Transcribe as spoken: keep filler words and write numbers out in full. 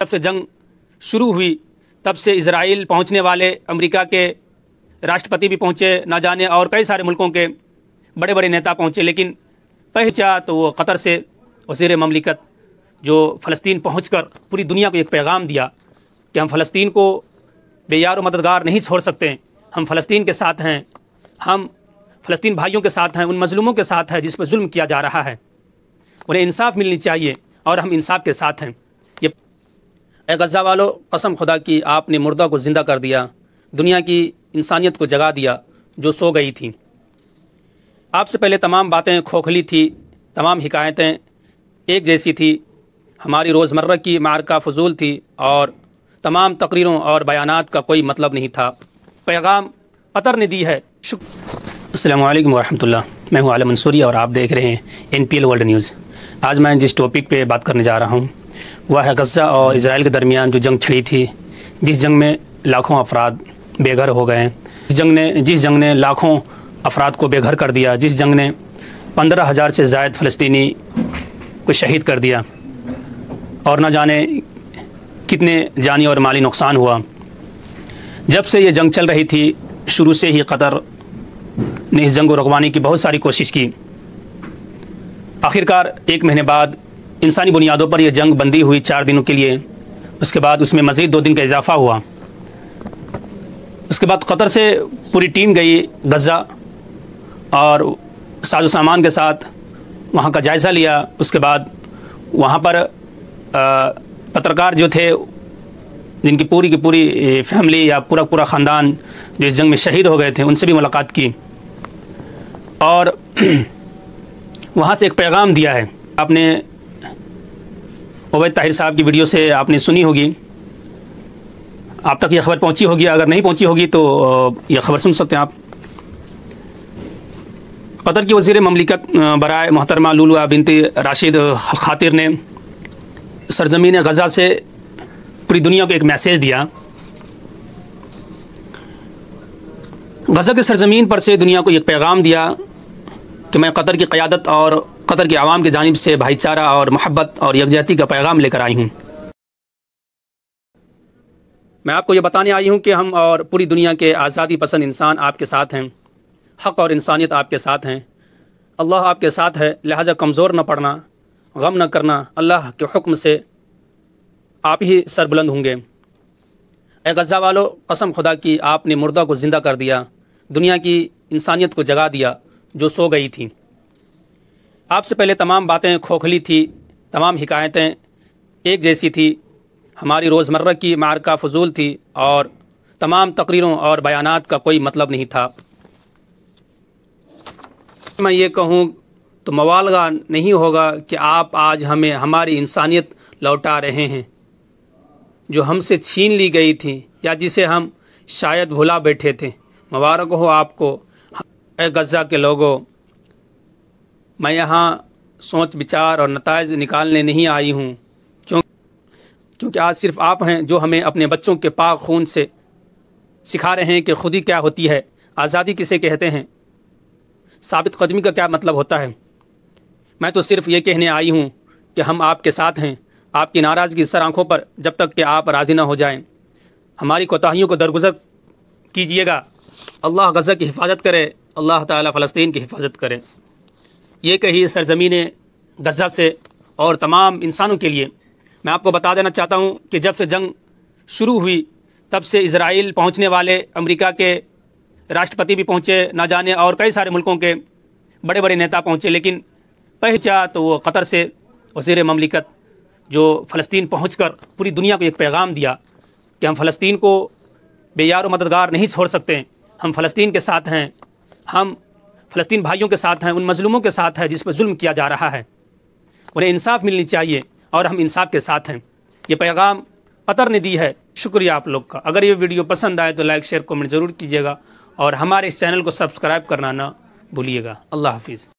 जब से जंग शुरू हुई तब से इजराइल पहुंचने वाले अमेरिका के राष्ट्रपति भी पहुंचे ना जाने और कई सारे मुल्कों के बड़े बड़े नेता पहुंचे, लेकिन पहुंचा तो वो कतर से वज़ीर ममलिकत जो फ़लस्तीन पहुंचकर पूरी दुनिया को एक पैगाम दिया कि हम फ़लस्तीन को बेयार मददगार नहीं छोड़ सकते, हम फ़लस्तीन के साथ हैं, हम फ़लस्तीन भाइयों के साथ हैं, उन मजलूमों के साथ हैं जिस पर जुल्म किया जा रहा है, उन्हें इंसाफ़ मिलनी चाहिए और हम इंसाफ के साथ हैं। ये ए गज़ा वालों, कसम खुदा की आपने मुर्दा को ज़िंदा कर दिया, दुनिया की इंसानियत को जगा दिया जो सो गई थी। आपसे पहले तमाम बातें खोखली थी, तमाम हिकायतें एक जैसी थी, हमारी रोज़मर्रा की मार्का फजूल थी और तमाम तकरीरों और बयानात का कोई मतलब नहीं था। पैगाम कतर ने दी है। शुक्र। अस्सलामु अलैकुम वरहमतुल्लाह, मैं हूँ आल मंसूरी और आप देख रहे हैं N P L world news. आज मैं जिस टॉपिक पे बात करने जा रहा हूँ वह है गज़ा और इसराइल के दरमियान जो जंग छिड़ी थी, जिस जंग में लाखों अफराद बेघर हो गए, जिस जंग ने जिस जंग ने लाखों अफराद को बेघर कर दिया, जिस जंग ने पंद्रह हज़ार से ज़ायद फ़लस्तीनी को शहीद कर दिया और न जाने कितने जानी और माली नुकसान हुआ। जब से ये जंग चल रही थी शुरू से ही कतर ने इस जंग को रुकवाने की बहुत सारी कोशिश की। आखिरकार एक महीने बाद इंसानी बुनियादों पर यह जंग बंदी हुई चार दिनों के लिए, उसके बाद उसमें मज़ीद दो दिन का इजाफा हुआ। उसके बाद कतर से पूरी टीम गई गज़ा और साजो सामान के साथ वहाँ का जायज़ा लिया। उसके बाद वहाँ पर पत्रकार जो थे, जिनकी पूरी की पूरी फैमिली या पूरा पूरा ख़ानदान जो इस जंग में शहीद हो गए थे, उनसे भी मुलाकात की और वहाँ से एक पैगाम दिया है। आपने ओबैद ताहिर साहब की वीडियो से आपने सुनी होगी, आप तक यह खबर पहुँची होगी, अगर नहीं पहुँची होगी तो यह खबर सुन सकते हैं आप। कतर की वज़ीर ममलिकत बराए मोहतरमा लूलवा बिंते राशिद खातिर ने सरजमीन गज़ा से पूरी दुनिया को एक मैसेज दिया। गज़ा के सरजमीन पर से दुनिया को एक पैगाम दिया कि मैं कतर की क़यादत और कतर के आवाम की जानिब से भाईचारा और मोहब्बत और यकजहती का पैगाम लेकर आई हूँ। मैं आपको ये बताने आई हूँ कि हम और पूरी दुनिया के आज़ादी पसंद इंसान आपके साथ हैं, हक़ और इंसानियत आपके साथ हैं, अल्लाह आपके साथ है, लिहाजा कमज़ोर न पड़ना, गम न करना, अल्लाह के हुक्म से आप ही सरबुलंद होंगे। ए गज़ा वालों, कसम खुदा की आपने मुर्दा को ज़िंदा कर दिया, दुनिया की इंसानियत को जगा दिया जो सो गई थी। आपसे पहले तमाम बातें खोखली थी, तमाम हिकायतें एक जैसी थी, हमारी रोज़मर्रा की मार्का फजूल थी और तमाम तकरीरों और बयानात का कोई मतलब नहीं था। मैं ये कहूँ तो मवालगा नहीं होगा कि आप आज हमें हमारी इंसानियत लौटा रहे हैं जो हमसे छीन ली गई थी या जिसे हम शायद भुला बैठे थे। मुबारक हो आपको। ए गज़ा के लोगों, मैं यहाँ सोच विचार और नताइज निकालने नहीं आई हूँ, क्योंकि आज सिर्फ आप हैं जो हमें अपने बच्चों के पाक खून से सिखा रहे हैं कि खुदी क्या होती है, आज़ादी किसे कहते हैं, साबित कदमी का क्या मतलब होता है। मैं तो सिर्फ ये कहने आई हूँ कि हम आपके साथ हैं, आपकी नाराज़गी सर आँखों पर जब तक कि आप राज़ी ना हो जाएं। हमारी कोताहियों को दरगुजर कीजिएगा। अल्लाह गज़ा की हिफाजत करे, अल्लाह ताला फ़लस्तीन की हिफाजत करे। ये कही सरजमीन गज़ा से और तमाम इंसानों के लिए मैं आपको बता देना चाहता हूँ कि जब से जंग शुरू हुई तब से इजराइल पहुँचने वाले अमेरिका के राष्ट्रपति भी पहुँचे ना जाने और कई सारे मुल्कों के बड़े बड़े नेता पहुँचे, लेकिन पहुँचा तो वो कतर से वज़ीर ममलिकत जो फ़लस्तीन पहुँचकर पूरी दुनिया को एक पैगाम दिया कि हम फ़लस्तीन को बेयार मददगार नहीं छोड़ सकते, हम फ़लस्तीन के साथ हैं, हम फ़लस्तीन भाइयों के साथ हैं, उन मजलूमों के साथ हैं जिस पर जुल्म किया जा रहा है, उन्हें इंसाफ मिलनी चाहिए और हम इंसाफ के साथ हैं। ये पैगाम कतर ने दी है। शुक्रिया आप लोग का। अगर ये वीडियो पसंद आए तो लाइक शेयर कमेंट ज़रूर कीजिएगा और हमारे इस चैनल को सब्सक्राइब करना ना भूलिएगा। अल्लाह हाफिज़।